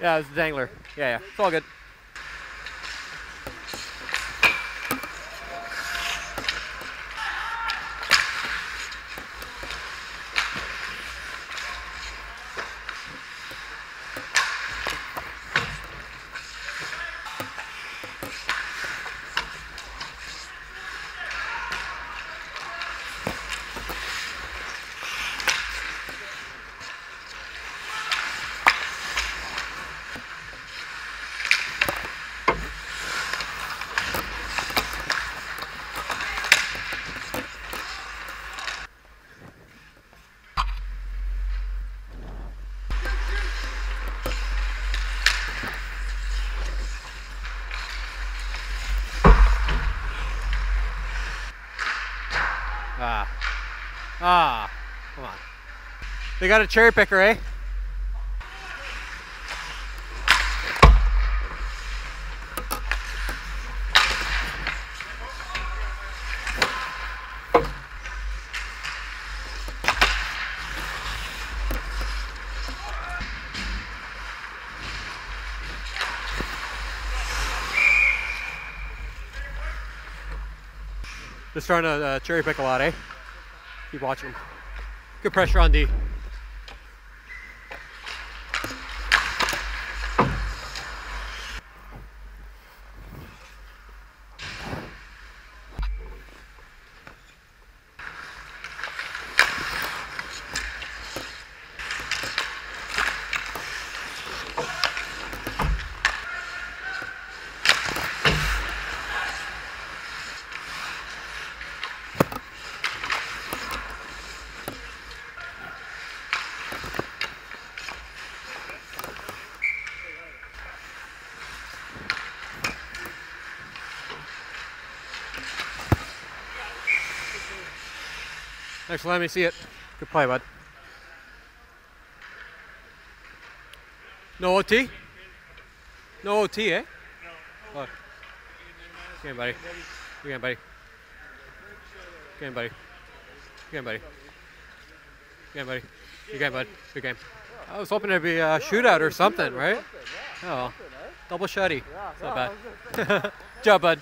Yeah, it was the dangler. Yeah, yeah. It's all good. Ah, come on. They got a cherry picker, eh? Just trying to cherry pick a lot, eh? Keep watching them. Good pressure on D. Thanks for letting me see it. Good play, bud. No OT? No OT, eh? No. Come on, buddy. Come on, buddy. Come on, buddy. Come on, buddy. Come on, buddy. Good game, bud. Good game. I was hoping there'd be a shootout or something, right? Oh, double shotty. It's not bad. Good job, bud.